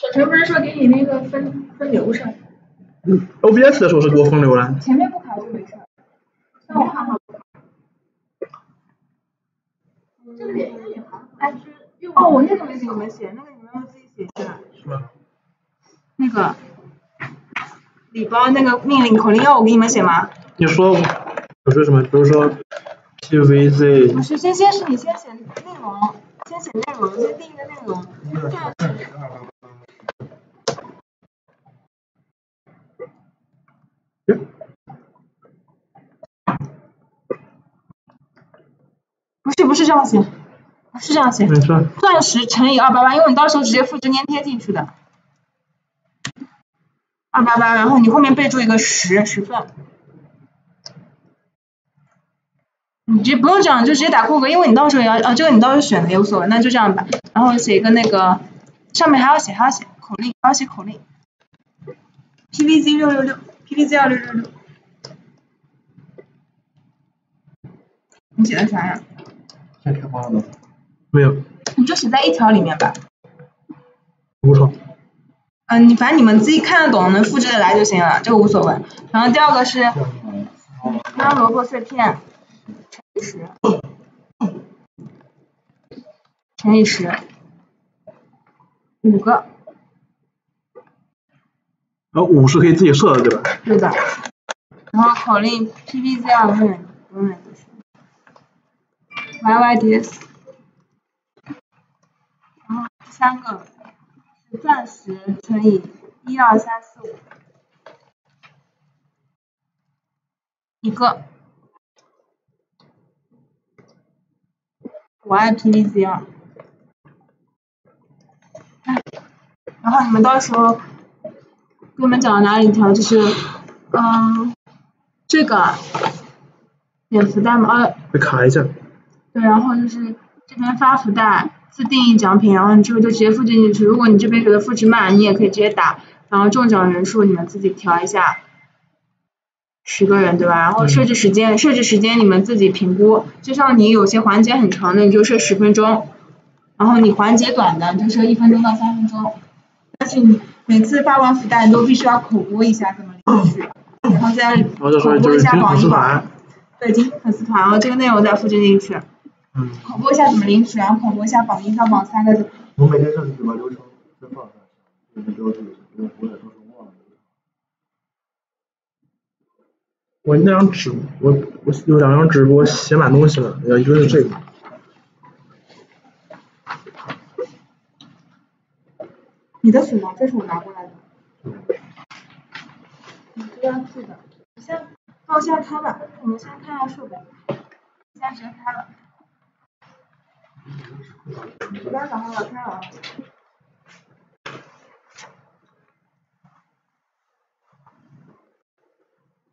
小陈不是说给你那个分流上？嗯 ，OBS 的时候是给我分流了。前面不卡就没事，但我看好不卡。这个也好，哎，哦，我那个没怎么写，那个你们要自己写下来。是吗？那个礼包那个命令口令要我给你们写吗？你说我说什么？比如说 PVZ。不是，先是你先写内容，先写内容，先定一个内容，这样是。 不是这样写，是这样写。没错。钻石乘以288，因为你到时候直接复制粘贴进去的。288，然后你后面备注一个10分。你直接不用这样，就直接打空格，因为你到时候也要这个你到时候选的也无所谓，那就这样吧。然后写一个那个上面还要写口令，还要写口令。PVZ 666 ，PVZ 2666。你写的啥呀？ 先开花了吗？没有。你就写在一条里面吧。无所谓。嗯，你反正你们自己看得懂，能复制的来就行了，这个无所谓。然后第二个是腌萝卜碎片乘以10，5个。然后5是可以自己设的，对吧？对的。然后口令 PPZ 永远都是。 YYDS， 然后第三个是钻石乘以12345，1个，我爱 PVZ2，然后你们到时候给我们讲到哪里调，就是这个点符代码，会卡一下。 对，然后就是这边发福袋，自定义奖品，然后你这个就直接复制进去。如果你这边觉得复制慢，你也可以直接打，然后中奖人数你们自己调一下，10个人对吧？然后设置时间，你们自己评估。就像你有些环节很长的，你就设10分钟，然后你环节短的，你就设1分钟到3分钟。但是你每次发完福袋，你都必须要口播一下怎么领取，然后再口播一下榜一榜。对，进粉丝团，然后这个内容再复制进去。 口播一下怎么领取，然后口播一下榜1到榜3的。我每天上去把流程再放上，就是标注一下，因为我也说是忘了。我那张纸，我有2张纸，我写满东西了，一个是这个。你的水吗？这是我拿过来的。你这要记得，先开吧，我们先看下设备。现在谁开了？ 我刚找到了，开了。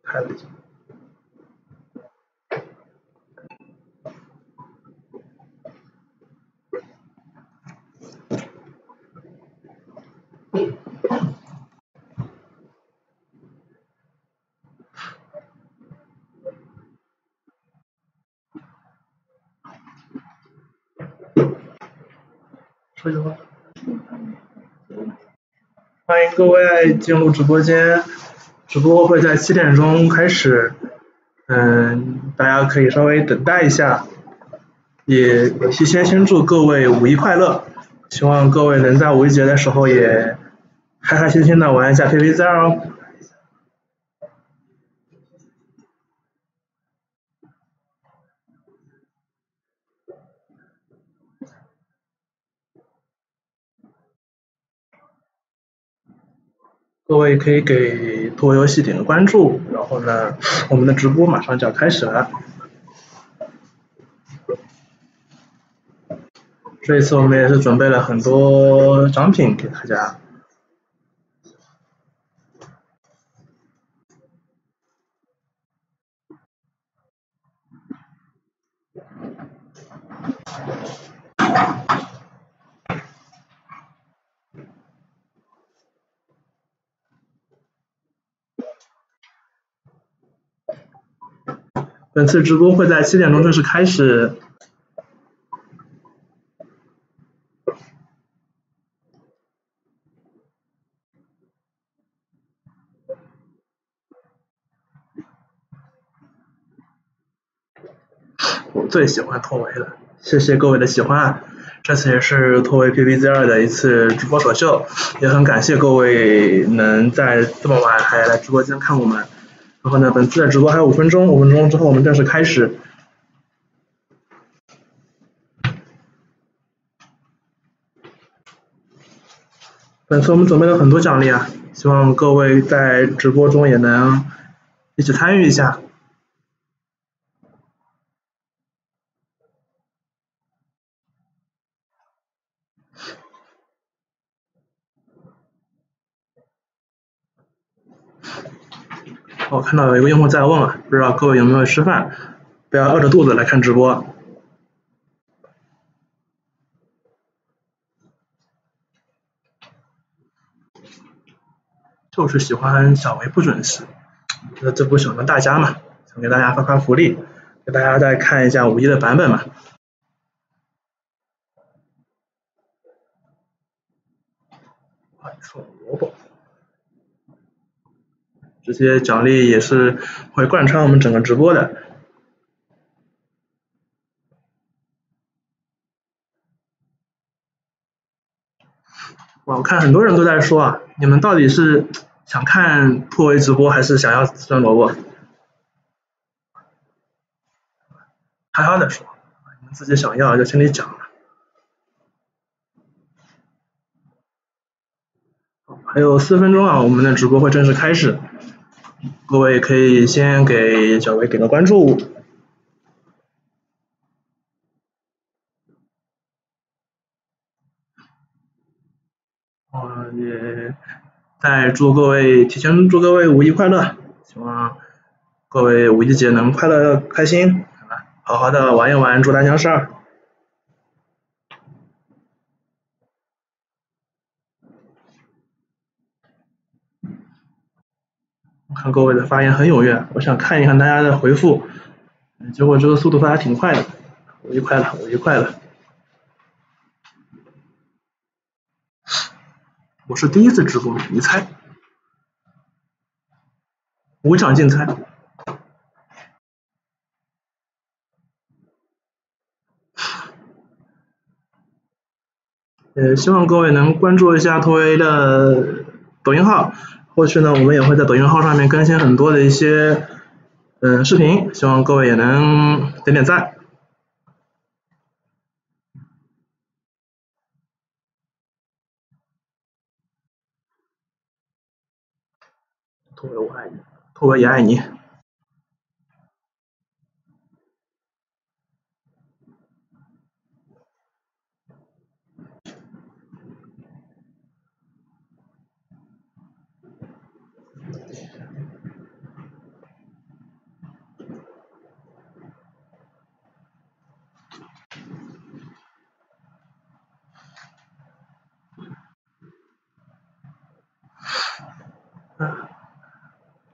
开了。说句话。欢迎各位进入直播间，直播会在7点钟开始，大家可以稍微等待一下，也提前先祝各位五一快乐，希望各位能在五一节的时候也开开心心的玩一下 PVZ 哦。各位可以给脱口游戏点个关注，然后呢，我们的直播马上就要开始了。这一次我们也是准备了很多奖品给大家。本次直播会在7点钟正式开始。我最喜欢脱维了，谢谢各位的喜欢。这次也是脱维 PPZ2 的一次直播首秀，也很感谢各位能在这么晚还来直播间看我们。然后呢，本次的直播还有5分钟，5分钟之后我们正式开始。 本次我们准备了很多奖励啊，希望各位在直播中也能一起参与一下。我看到有一个用户在问了，不知道各位有没有吃饭？不要饿着肚子来看直播。 就是喜欢小维不准时，那这不喜欢大家嘛，想给大家发发福利，给大家再看一下5.1的版本嘛。臭萝卜，这些奖励也是会贯穿我们整个直播的。 我看很多人都在说啊，你们到底是想看破维直播，还是想要酸萝卜？好好的说，你们自己想要就心里讲了。还有4分钟啊，我们的直播会正式开始，各位可以先给小维给个关注。 也再祝各位提前祝各位5.1快乐，希望各位5.1节能快乐开心，好好的玩一玩，祝大家12。我看各位的发言很踊跃，我想看一看大家的回复，结果这个速度发还挺快的，5.1快乐，5.1快乐。 我是第一次直播，你猜？无奖竞猜。希望各位能关注一下脱维的抖音号，后续呢，我们也会在抖音号上面更新很多的一些视频，希望各位也能点点赞。 脱维我爱你，脱维也爱你。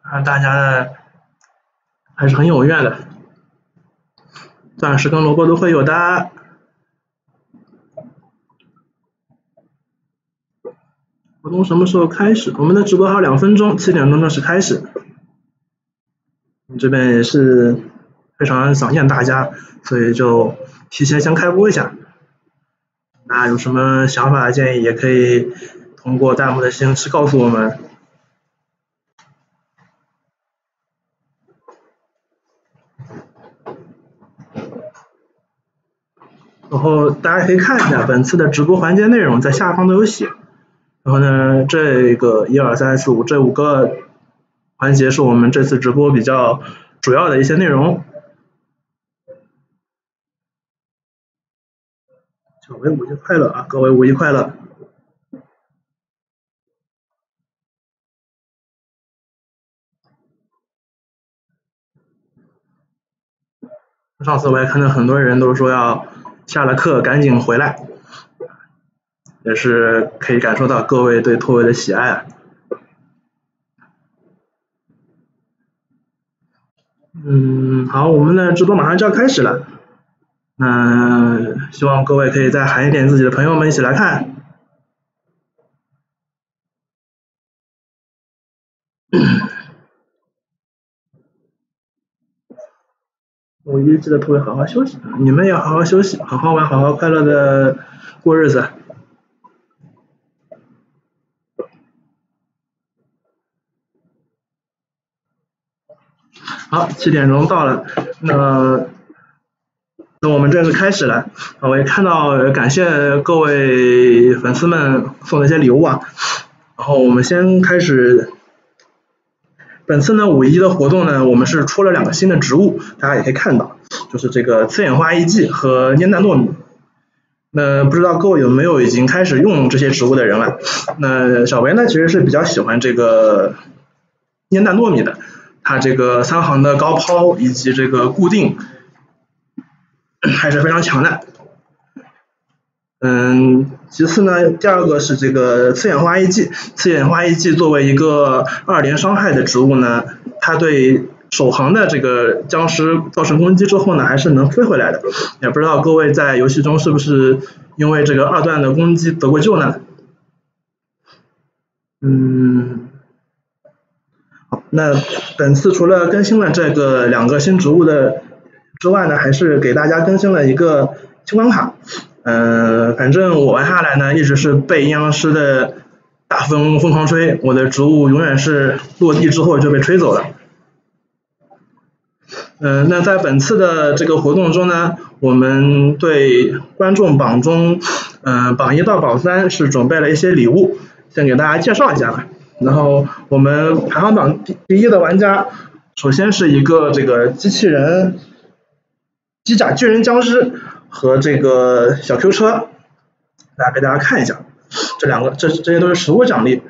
看大家的还是很踊跃的，钻石跟萝卜都会有的。活动什么时候开始？我们的直播还有2分钟，7点钟正式开始。这边也是非常想念大家，所以就提前先开播一下。那有什么想法建议，也可以通过弹幕的形式告诉我们。 然后大家可以看一下本次的直播环节内容，在下方都有写。然后呢，这个1、2、3、4、5这5个环节是我们这次直播比较主要的一些内容。小维5.1快乐啊，各位5.1快乐！上次我也看到很多人都说要。 下了课赶紧回来，也是可以感受到各位对脱维的喜爱啊。好，我们的直播马上就要开始了，希望各位可以再喊一点自己的朋友们一起来看。五一记得各位好好休息，你们也好好休息，好好玩，好好快乐的过日子。好，7点钟到了，那我们正式开始了。我也看到，感谢各位粉丝们送的一些礼物啊。然后我们先开始。本次呢五一的活动呢，我们是出了2个新的植物，大家也可以看到，就是这个刺眼花艺季和烟蛋糯米。那不知道各位有没有已经开始用这些植物的人了？那小维呢其实是比较喜欢这个烟蛋糯米的，它这个3行的高抛以及这个固定还是非常强的。其次呢，第2个是这个刺眼花艺季。刺眼花艺季作为一个2连伤害的植物呢，它对首行的这个僵尸造成攻击之后呢，还是能飞回来的。也不知道各位在游戏中是不是因为这个2段的攻击得过救呢？好，那本次除了更新了这个2个新植物的之外呢，还是给大家更新了一个清关卡。反正我玩下来呢，一直是被阴阳师的大风疯狂吹，我的植物永远是落地之后就被吹走了。那在本次的这个活动中呢，我们对观众榜中，榜1到榜3是准备了一些礼物，先给大家介绍一下吧。然后我们排行榜第1的玩家，首先是一个这个机器人机甲巨人僵尸。和这个小 Q 车，来给大家看一下，这些都是实物奖励。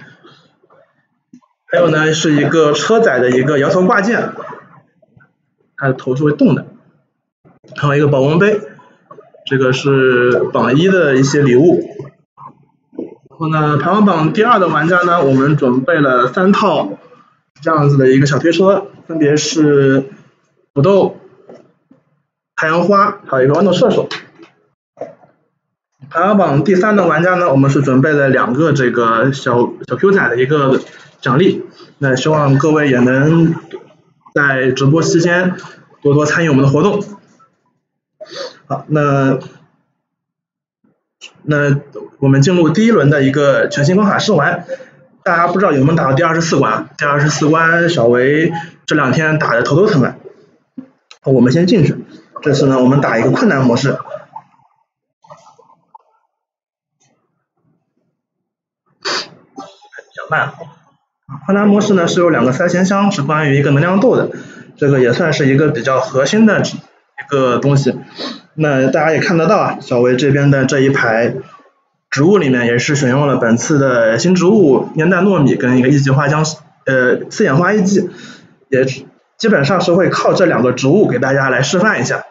还有呢是一个车载的一个摇头挂件，它的头是会动的。还有一个保温杯，这个是榜1的一些礼物。然后呢，排行榜第2的玩家呢，我们准备了3套这样子的一个小推车，分别是土豆。太阳花，还有一个豌豆射手。排行榜第3的玩家呢，我们是准备了2个这个小 Q 仔的一个奖励，那希望各位也能在直播期间多多参与我们的活动。好，那我们进入第1轮的一个全新关卡试玩，大家不知道有没有打到第24关？第24关小维这2天打的头都疼了。我们先进去。这次呢，我们打一个困难模式。困难模式呢是有2个3钱箱，是关于一个能量豆的，这个也算是一个比较核心的一个东西。那大家也看得到啊，小维这边的这一排植物里面也是选用了本次的新植物烟蛋糯米跟一个一级花僵刺眼花艺季，也基本上是会靠这2个植物给大家来示范一下。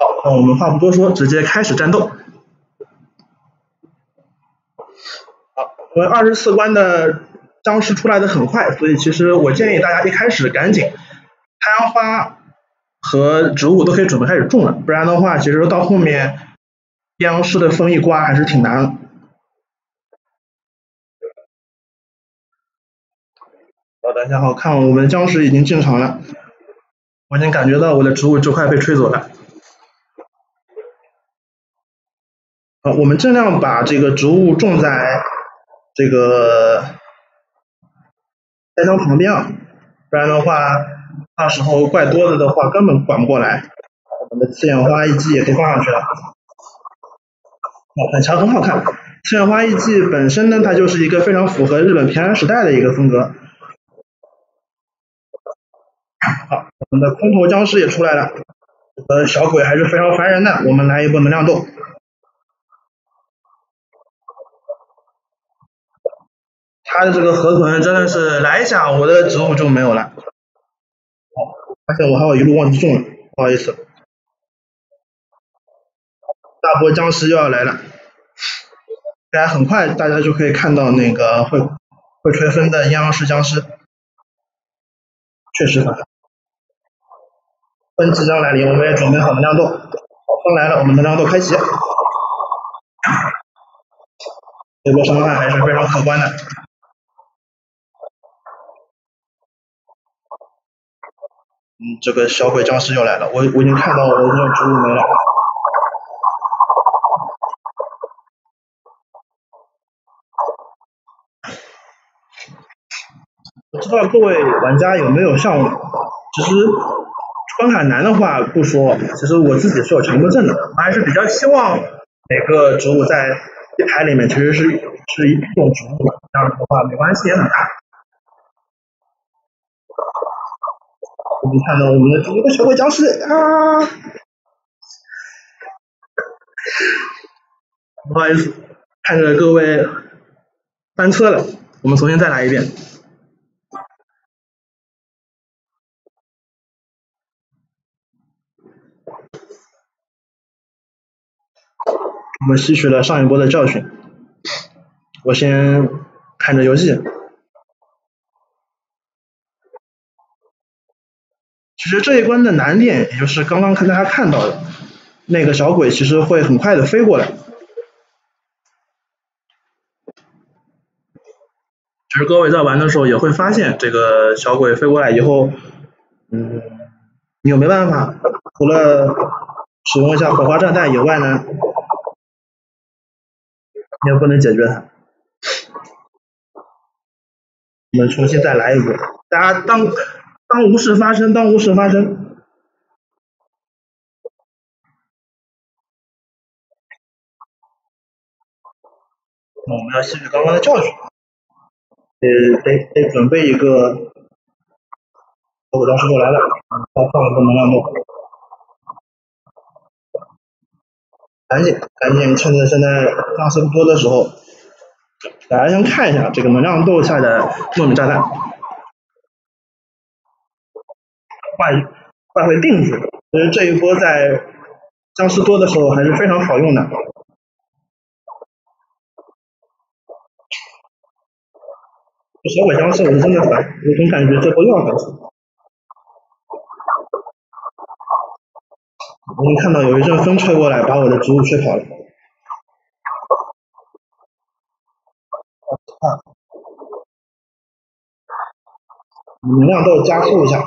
好，那我们话不多说，直接开始战斗。好，因为24关的僵尸出来的很快，所以其实我建议大家一开始赶紧太阳花和植物都可以准备开始种了，不然的话，其实到后面僵尸的风一刮还是挺难的。大家好，看我们僵尸已经进场了，我已经感觉到我的植物就快被吹走了。好，我们尽量把这个植物种在这个开箱旁边啊，不然的话，到时候怪多了的话根本管不过来。我们的刺眼花艺季也可以放上去了，很强，很好看。刺眼花艺季本身呢，它就是一个非常符合日本平安时代的一个风格。好，我们的空投僵尸也出来了，这个小鬼还是非常烦人的，我们来一波能量豆。他的这个河豚真的是来一下，我的植物就没有了。好，而且我还有一路忘记种了，不好意思。大波僵尸又要来了，大家很快大家就可以看到那个会吹风的阴阳师僵尸，确实烦。风即将来临，我们也准备好能量豆。风来了，我们能量豆开启。这波伤害还是非常可观的。这个销毁僵尸又来了，我已经看到我已经有植物没了。不知道各位玩家有没有像我，其实关卡难的话不说，其实我自己是有强迫症的，我还是比较希望每个植物在一排里面其实是一种植物，这样的话没关系也很大。 我们看到我们的第一个小鬼僵尸啊！不好意思，看着各位翻车了，我们重新再来一遍。我们吸取了上一波的教训，我先看着游戏。 其实这一关的难点，也就是刚刚大家看到的那个小鬼，其实会很快的飞过来。其实各位在玩的时候也会发现，这个小鬼飞过来以后，你有没办法，除了使用一下火花炸弹以外呢，你也不能解决它。我们重新再来一波，大家当无事发生，当无事发生。我们要吸取刚刚的教训，得准备一个。我当时过来了，他放了个能量洞，赶紧，趁着现在僵尸不多的时候，大家先看一下这个能量洞下的糯米炸弹。 快会定制，其实这一波在僵尸多的时候还是非常好用的。小鬼僵尸我真的烦，我总感觉这波又要僵尸。我能看到有一阵风吹过来，把我的植物吹跑了。能量豆加速一下。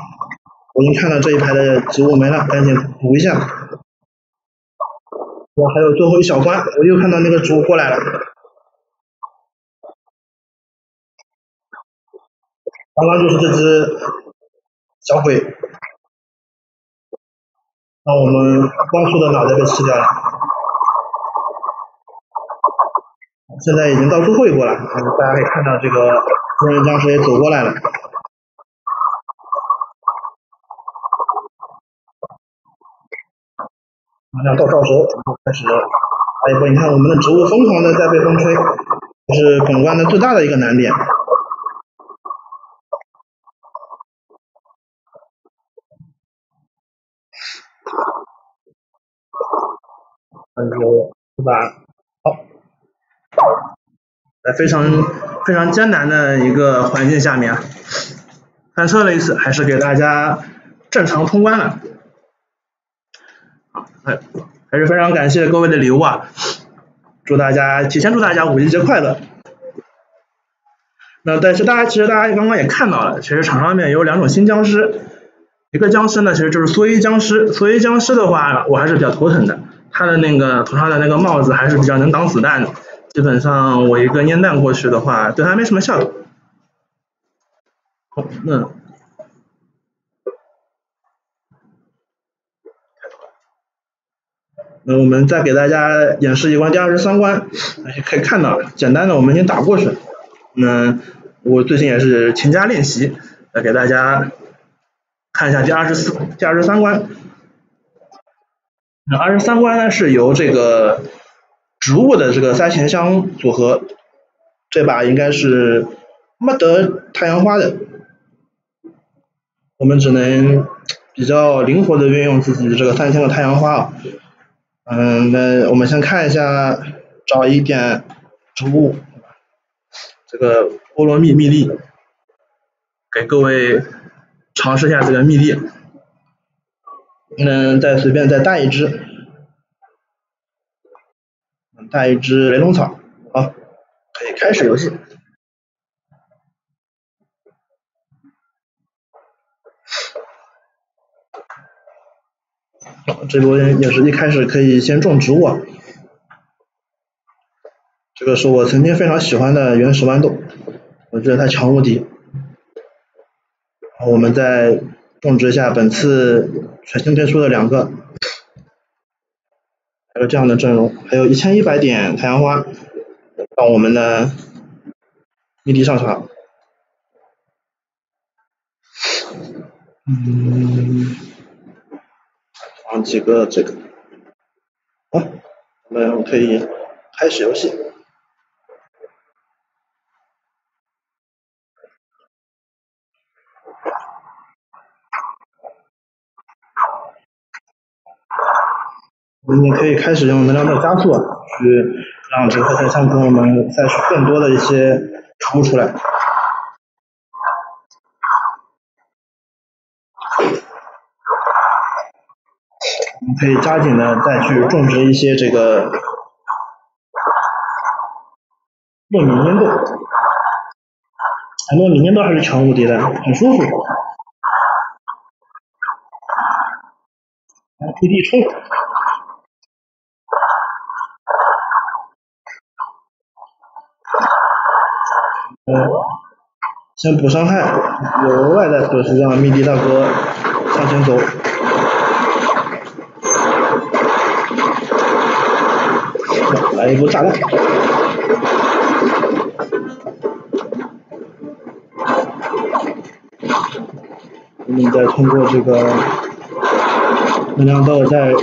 我已经看到这一排的植物没了，赶紧补一下。我还有最后一小关，我又看到那个植物过来了。刚刚就是这只小鬼，让我们光速的脑袋被吃掉了。现在已经到最后一波了，大家可以看到这个中人僵尸也走过来了。 能量到手，然后开始来一波。你看，我们的植物疯狂的在被风吹，这是本关的最大的一个难点。很牛，对吧？好，在非常艰难的一个环境下面，翻车了一次，还是给大家正常通关了。 还是非常感谢各位的礼物啊！提前祝大家五一节快乐。那但是其实大家刚刚也看到了，其实场上面有两种新僵尸，一个僵尸呢其实就是蓑衣僵尸，蓑衣僵尸的话我还是比较头疼的，他的那个头上的那个帽子还是比较能挡子弹的，基本上我一个烟弹过去的话对他没什么效果。好，那。 那我们再给大家演示一关第23关，可以看到，简单的我们已经打过去了。那我最近也是勤加练习，来给大家看一下第23关。那23关呢是由这个植物的这个塞钱箱组合，这把应该是没得太阳花的，我们只能比较灵活的运用自己的这个3000个太阳花啊。 那我们先看一下，找一点植物，这个菠萝蜜粒，给各位尝试一下这个蜜粒，再随便再带一只，带一只雷龙草，好，可以开始游戏。啊，这波也是一开始可以先种植物啊。这个是我曾经非常喜欢的原始豌豆，我觉得它强无敌。我们再种植一下本次全新推出的两个，还有这样的阵容，还有1100点太阳花到我们的迷笛上场。放几个这个，好，我们可以开始游戏。你可以开始用能量的加速去让这个赛场给我们赛出更多的一些储物出来。我们可以加紧的再去种植一些这个糯米粘豆，糯米粘豆还是强无敌的，很舒服。来推地冲。先补伤害，由外在损失让迷笛大哥向前走。来一波炸弹！我们再通过这个能量豆再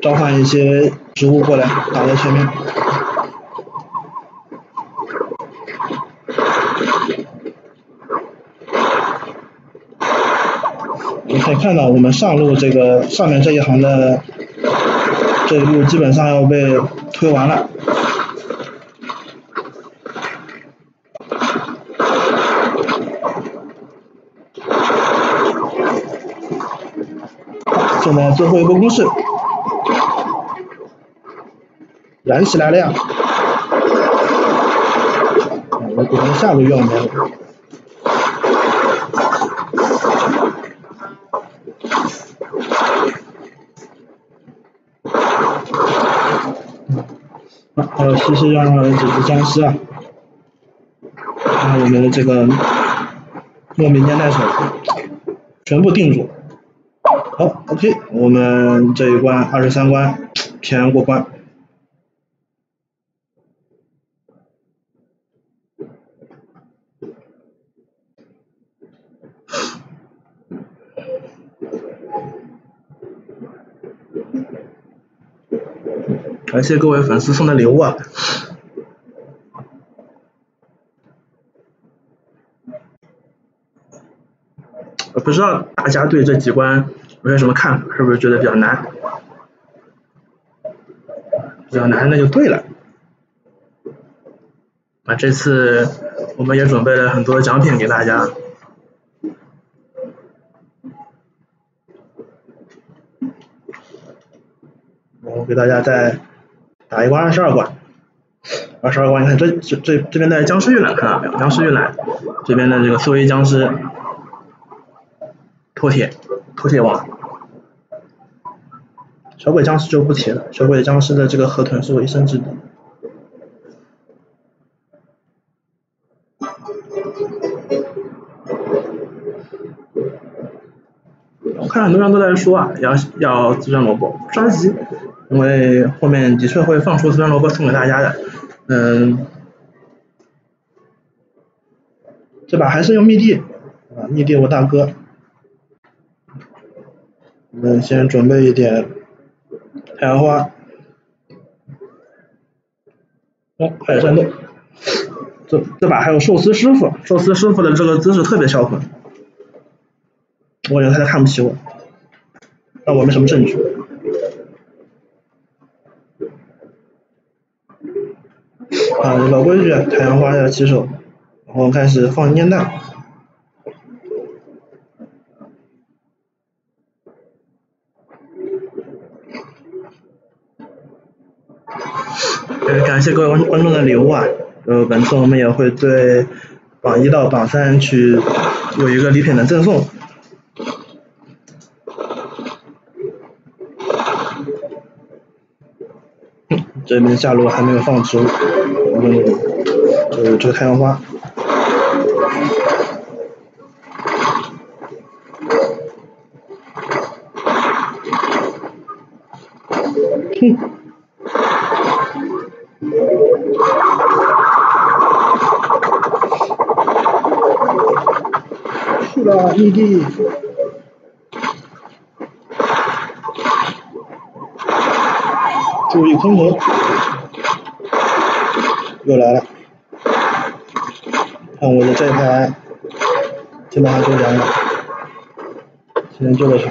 召唤一些植物过来，打在前面。可以看到，我们上路这个上面这一行的这一路基本上要被推完了。现在最后一波攻势，燃起来了呀！我可能下路用没了。西西让几只僵尸啊，把我们的这个糯米粘袋手全部定住。好 ，OK， 我们这一关23关平安过关。感谢各位粉丝送的礼物啊！我不知道大家对这几关有些什么看法，是不是觉得比较难？比较难那就对了。那这次我们也准备了很多奖品给大家。我给大家再打一关22关，你看这边的僵尸预览看到没有？僵尸预览这边的这个兽医僵尸脱铁王，小鬼僵尸就不提了，小鬼僵尸的这个河豚是我一生之敌。我看很多人都在说啊，要自转萝卜，不着急。因为后面的确会放出自转萝卜送给大家的，这把还是用密地啊，密地我大哥，我们先准备一点太阳花，还有战斗，这把还有寿司师傅，寿司师傅的这个姿势特别销魂，我觉得他看不起我，那我没什么证据。啊，老规矩，太阳花要起手，然后开始放烟弹。感谢各位观众的礼物啊！本次我们也会对榜一到榜三去有一个礼品的赠送。这边下落还没有放出，就是这个太阳花。 去了，异地。注意空投，又来了。看我的这一排，基本上就凉了。今天就这场，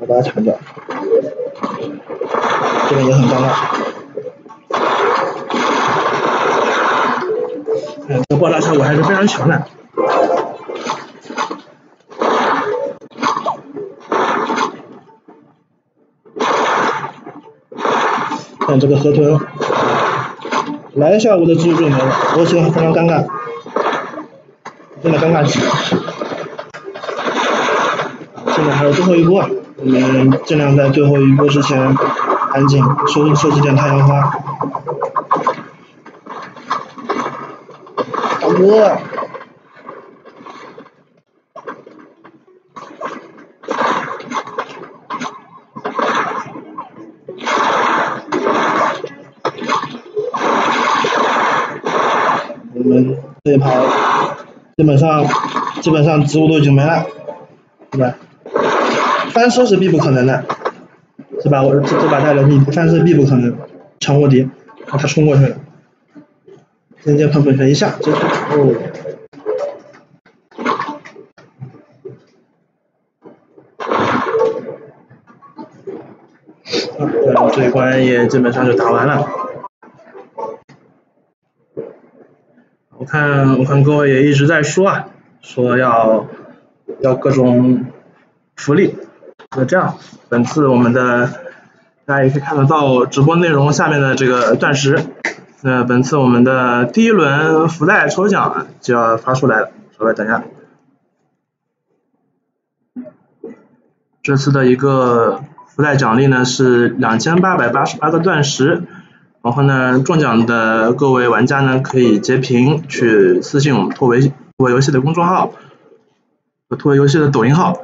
我把它铲掉。 这个也很尴尬，这个爆炸效果还是非常强的。看这个河豚，来一下我的猪就没了，我觉得非常尴尬，真的尴尬极了。现在还有最后一波，我们尽量在最后一波之前。 赶紧收集点太阳花，大哥，我们这一盘基本上植物都已经没了，对吧？翻车是必不可能的。 是吧？我这把带了，你不翻身必不可能。长卧底，他冲过去了，人家喷粉一下，这是哦。这一关也基本上就打完了。我看各位也一直在说啊，说要各种福利。 那这样，本次我们的大家也可以看得到直播内容下面的这个钻石。那本次我们的第一轮福袋抽奖就要发出来了，稍微等一下。这次的一个福袋奖励呢是2888个钻石，然后呢中奖的各位玩家呢可以截屏去私信我们拓维游戏的公众号和拓维游戏的抖音号。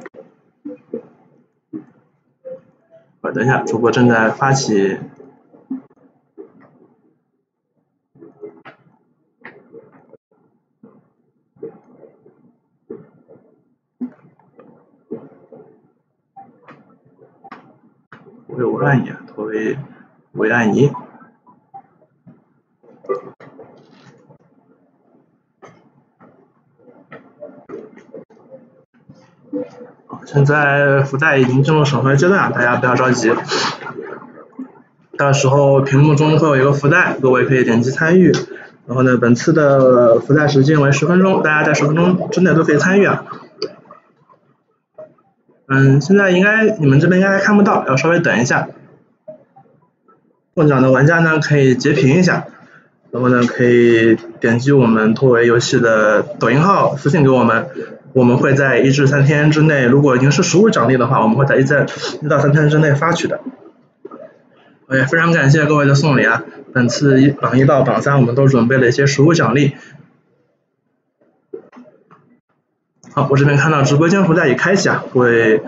等一下，主播正在发起我按一下，拓维维按一。 现在福袋已经进入审核阶段，大家不要着急。到时候屏幕中会有一个福袋，各位可以点击参与。然后呢，本次的福袋时间为10分钟，大家在10分钟之内都可以参与啊。现在应该你们这边应该看不到，要稍微等一下。中奖的玩家呢可以截屏一下，然后呢可以点击我们拓维游戏的抖音号私信给我们。 我们会在1至3天之内，如果已经是实物奖励的话，我们会在1到3天之内发取的。也非常感谢各位的送礼啊！本次榜1到榜3，我们都准备了一些实物奖励。好，我这边看到直播间福袋已开启啊，各位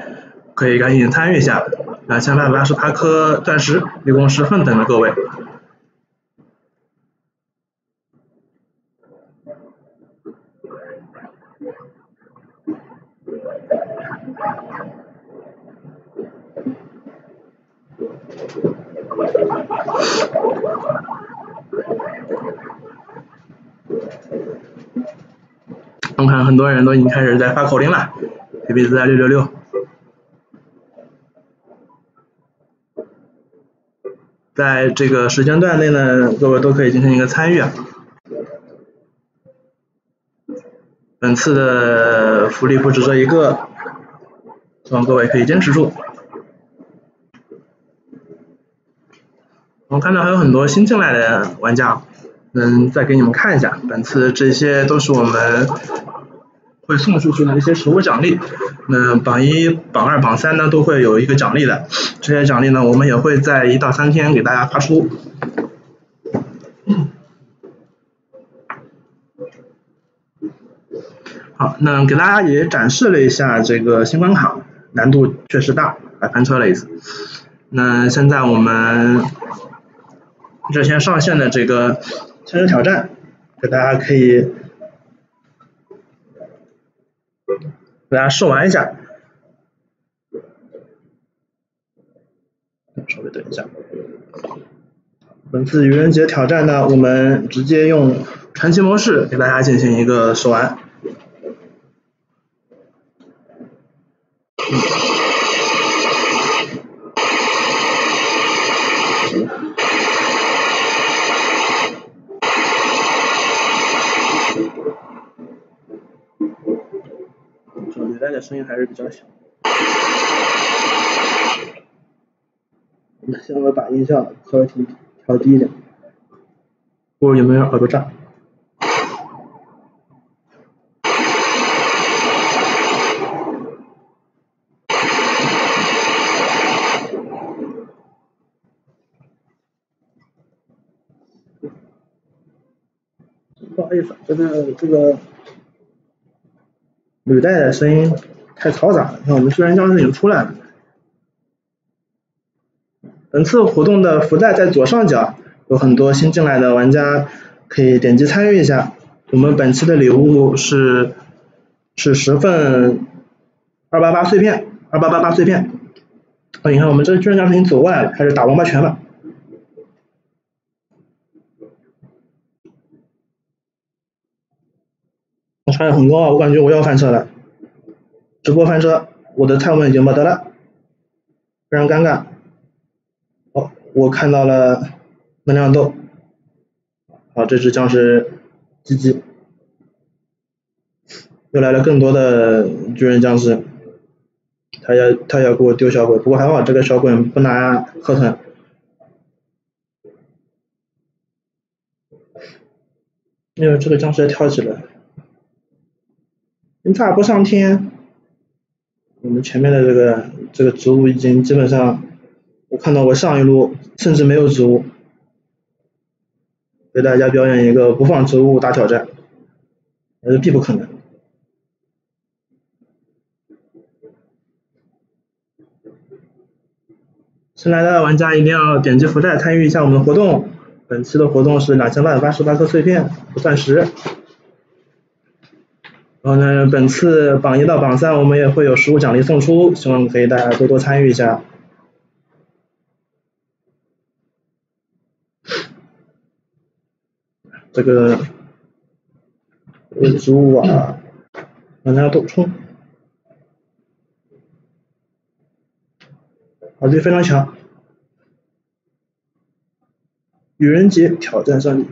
可以赶紧参与一下。2888颗钻石，一共10份等着各位。 我看很多人都已经开始在发口令了 ，PPZ 666。在这个时间段内呢，各位都可以进行一个参与。本次的福利不止这一个，希望各位可以坚持住。 我看到还有很多新进来的玩家，再给你们看一下，本次这些都是我们会送出去的一些实物奖励。那榜1、榜2、榜3呢都会有一个奖励的，这些奖励呢我们也会在1到3天给大家发出。好，那给大家也展示了一下这个新关卡，难度确实大，还翻车了一次。那现在我们之前上线的这个千人挑战，给大家可以给大家试玩一下，稍微等一下。本次愚人节挑战呢，我们直接用传奇模式给大家进行一个试玩。 手机带的声音还是比较小。那现在把音效稍微调低一点，或者有没有耳朵炸？ 不好意思，这个履带的声音太嘈杂了。你看，我们虽然教室已经出来了。本次活动的福袋在左上角，有很多新进来的玩家可以点击参与一下。我们本期的礼物是10份288碎片，2888碎片。啊，你看我们这居然教室已经走过来了，开始打王八拳了。 差异很高啊！我感觉我要翻车了，直播翻车，我的菜文已经没得了，非常尴尬。哦，我看到了能量豆，好，这只僵尸鸡鸡，又来了更多的巨人僵尸，他要给我丢小鬼，不过还好这个小鬼不拿河豚。 因为这个僵尸跳起来。 大步上天，我们前面的这个植物已经基本上，我看到我上一路甚至没有植物，给大家表演一个不放植物大挑战，那是必不可能。新来的玩家一定要点击福袋参与一下我们的活动，本期的活动是2888颗碎片，不算时。 然后呢，本次榜1到榜3我们也会有实物奖励送出，希望可以大家多多参与一下。这个植物啊，让大家都冲，好力非常强。愚人节挑战胜利。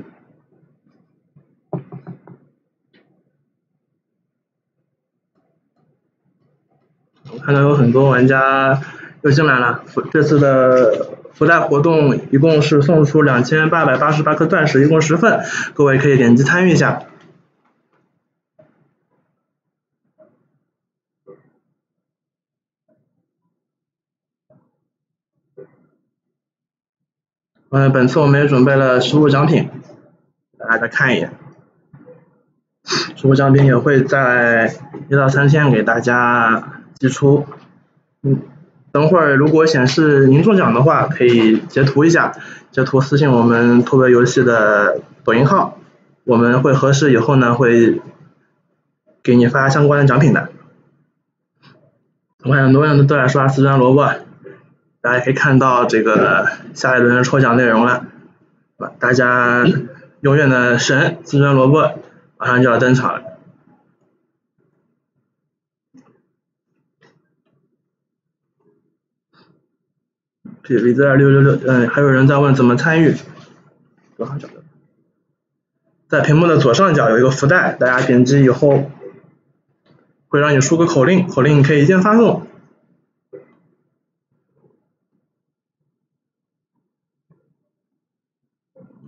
看到有很多玩家又进来了。这次的福袋活动一共是送出2888颗钻石，一共10份，各位可以点击参与一下。本次我们也准备了实物奖品，大家看一眼。实物奖品也会在1到3天给大家。 寄出，等会儿如果显示您中奖的话，可以截图一下，截图私信我们特别游戏的抖音号，我们会核实以后呢，会给你发相关的奖品的。我看很多人都在刷四川萝卜，大家可以看到这个下一轮抽奖内容了，大家永远的神四川萝卜马上就要登场了。 PPZ2666，还有人在问怎么参与，左上角的，在屏幕的左上角有一个福袋，大家点击以后，会让你输个口令，口令可以一键发送。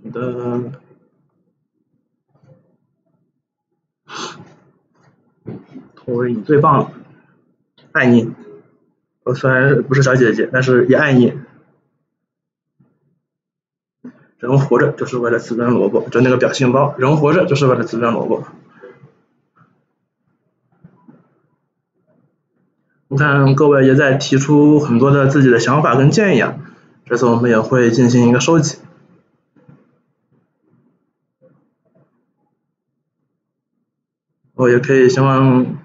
你的，托维你最棒了，爱你。我虽然不是小姐姐，但是也爱你。 人活着就是为了吃根萝卜，就那个表情包。人活着就是为了吃根萝卜。我看各位也在提出很多的自己的想法跟建议啊，这次我们也会进行一个收集。我也可以希望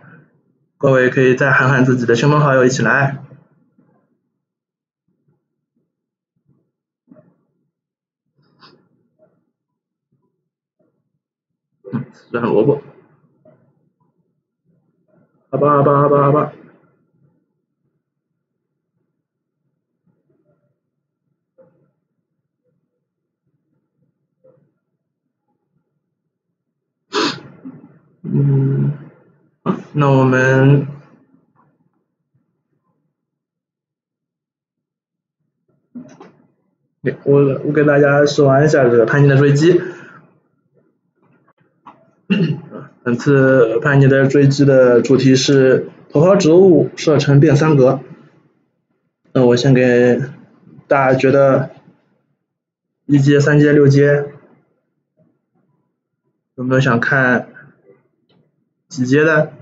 各位可以再喊喊自己的亲朋好友一起来。 软萝卜，阿巴阿巴阿巴阿巴，那我们我给大家试玩一下这个叛逆的追击。 本次叛逆的追击的主题是头孢植物射程变三格。那我先给大家觉得一阶、三阶、六阶，有没有想看几阶的？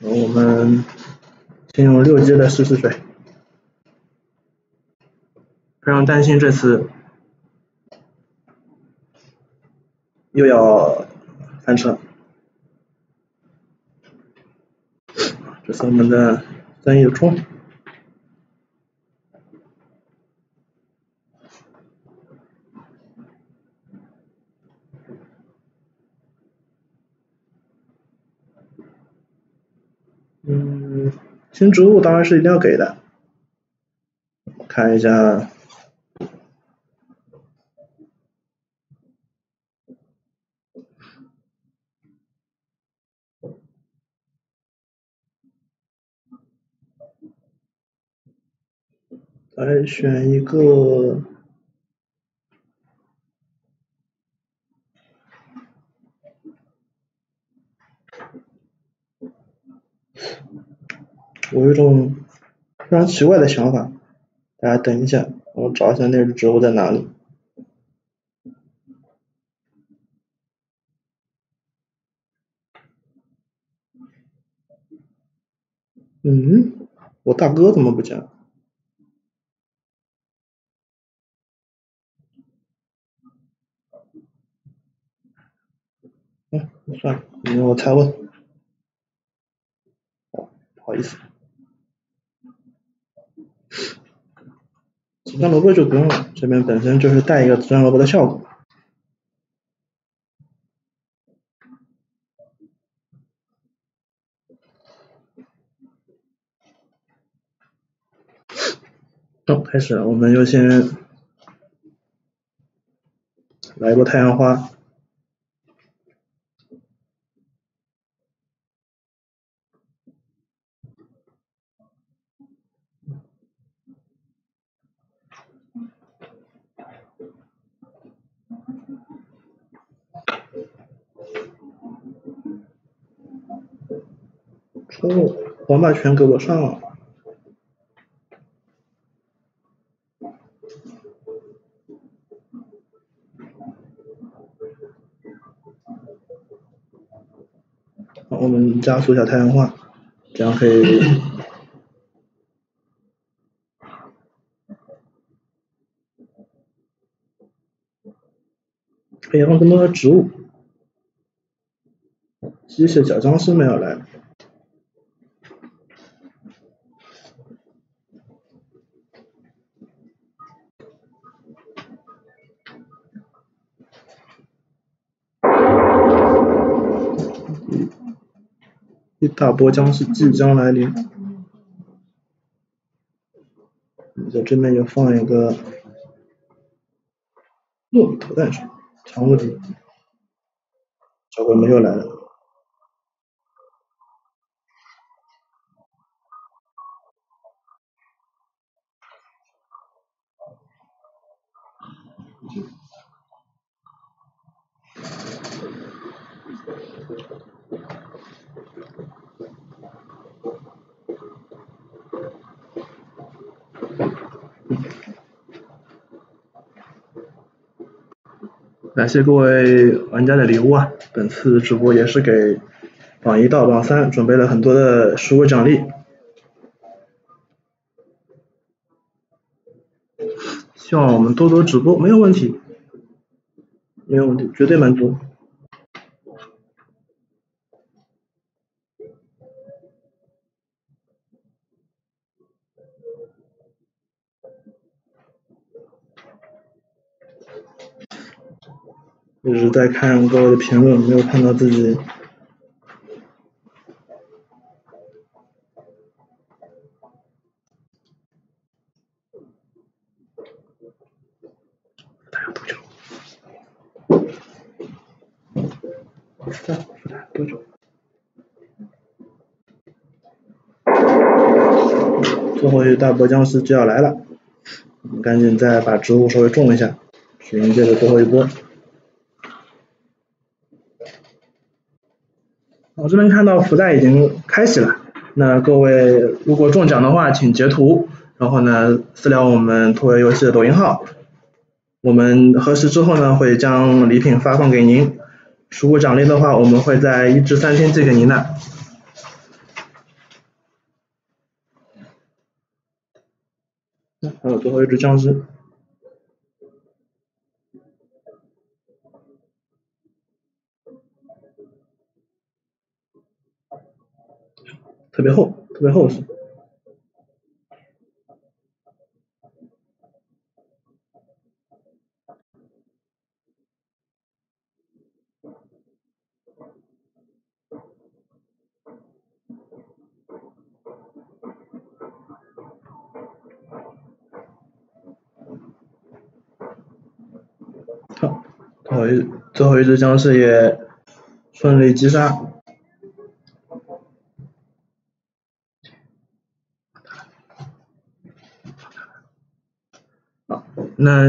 我们。 先用六阶的试试水，非常担心这次又要翻车。这是我们的三叶冲，新植物当然是一定要给的，我看一下，来选一个，我有一种非常奇怪的想法，大家等一下，我找一下那只植物在哪里。我大哥怎么不见了？算了，你让我猜问，不好意思。 紫杉萝卜就不用了，这边本身就是带一个紫杉萝卜的效果。开始，我们就先来一波太阳花。 哦，黄马全给我上了。好，我们加速一下太阳花，这样可以。哎呀，这么多植物，机械小僵尸没有来。 一大波僵尸即将来临，你在这边就放一个糯米投弹手，强无敌，小鬼们又来了。感谢各位玩家的礼物啊！本次直播也是给榜一到榜三准备了很多的实物奖励，希望我们多多直播，没有问题，没有问题，绝对满足。 就是在看各位的评论，没有看到自己。大家多久？多久？最后一大波僵尸就要来了，我们赶紧再把植物稍微种一下，去迎接着最后一波。 我这边看到福袋已经开启了，那各位如果中奖的话，请截图，然后呢私聊我们土味游戏的抖音号，我们核实之后呢会将礼品发放给您。实物奖励的话，我们会在1至3天寄给您的。还有最后一只僵尸。 特别厚，特别厚实。好，最后一只僵尸也顺利击杀。 那